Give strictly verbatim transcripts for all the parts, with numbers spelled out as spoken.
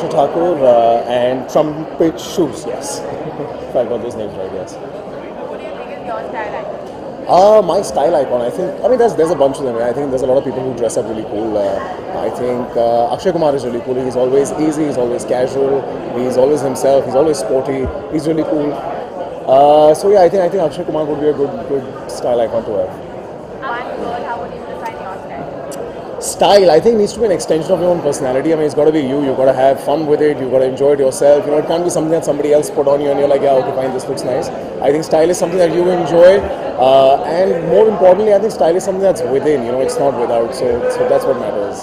Thakur uh, and trumpet shoes, yes. If I got those names right, yes. What do you think is your style icon? Uh, my style icon, I think, I mean, there's, there's a bunch of them. I think there's a lot of people who dress up really cool. Uh, I think uh, Akshay Kumar is really cool. He's always easy, he's always casual, he's always himself, he's always sporty, he's really cool. Uh, so yeah, I think, I think Akshay Kumar would be a good, good style icon to wear. One word, how would you define your style? Style, I think, needs to be an extension of your own personality. I mean, it's got to be you. You've got to have fun with it. You've got to enjoy it yourself. You know, it can't be something that somebody else put on you and you're like, yeah, okay, fine, this looks nice. I think style is something that you enjoy. Uh, and more importantly, I think style is something that's within. You know, it's not without. So, so that's what matters.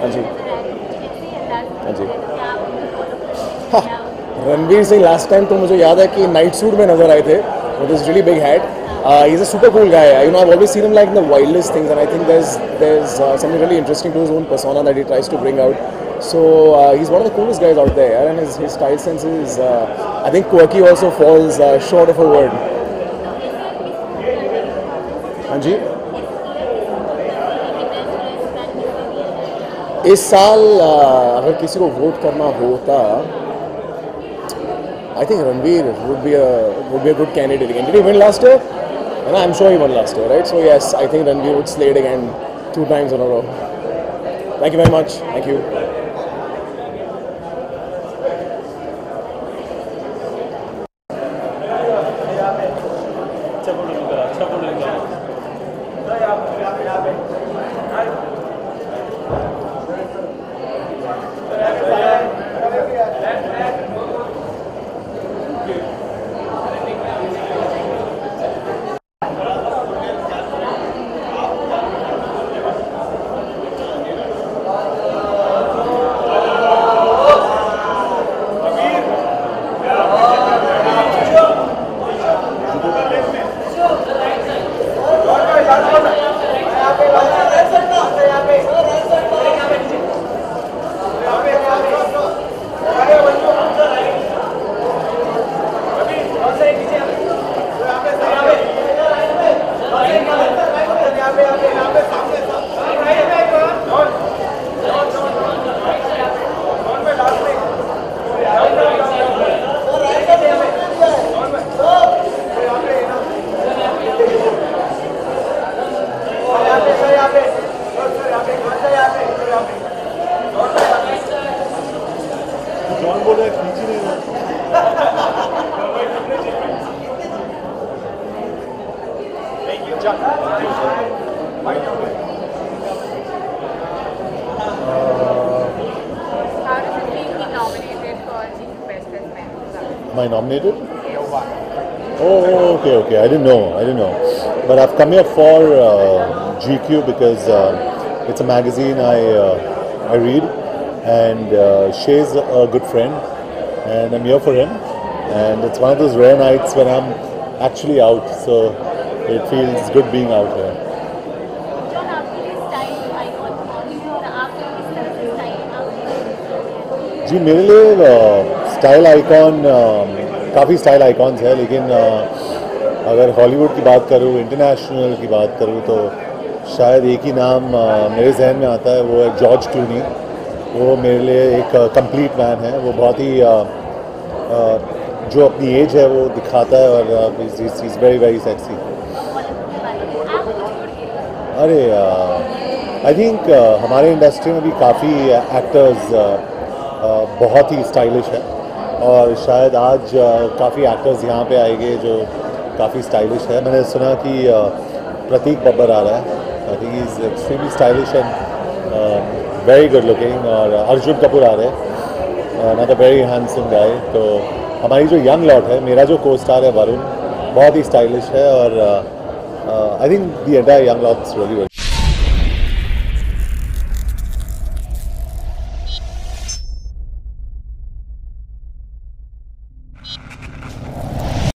Anji. Anji. Ha! Ranbir Singh, last time, I remember that he was in a night suit with this really big hat. Uh, he's a super cool guy. You know, I've always seen him like in the wildest things, and I think there's there's uh, something really interesting to his own persona that he tries to bring out. So uh, he's one of the coolest guys out there, and his, his style sense is, uh, I think, quirky also falls uh, short of a word. Anji? This year, if someone would vote for someone, I think Ranbir would be a would be a good candidate again. Did he win last year? And I'm sure he won last year, right? So yes, I think Ranbir would slay it again two times in a row. Thank you very much. Thank you. Am I nominated? Oh, okay, okay. I didn't know. I didn't know. But I've come here for uh, G Q because uh, it's a magazine I uh, I read, and uh, Shay's a good friend, and I'm here for him. And it's one of those rare nights when I'm actually out, so it feels good being out here. जी मेरे लिए style icon काफ़ी style icons है लेकिन अगर Hollywood की बात करूँ इंटरनेशनल की बात करूँ तो शायद एक ही नाम मेरे जहन में आता है वो है जॉर्ज क्लूनी वो मेरे लिए एक कंप्लीट मैन है वो बहुत ही जो अपनी एज है वो दिखाता है और इज़ वेरी वेरी सेक्सी अरे आई थिंक हमारे इंडस्ट्री में भी काफ़ी एक्टर्स बहुत ही स्टाइलिश है और शायद आज काफ़ी एक्टर्स यहाँ पे आएंगे जो काफ़ी स्टाइलिश है मैंने सुना कि प्रतीक बब्बर आ रहा है I think he is extremely stylish and very good looking और अर्जुन कपूर आ रहे हैं not a very handsome guy तो हमारी जो यंग लॉट है मेरा जो को स्टार है वरुण बहुत ही स्टाइलिश है और I think the entire young lot is really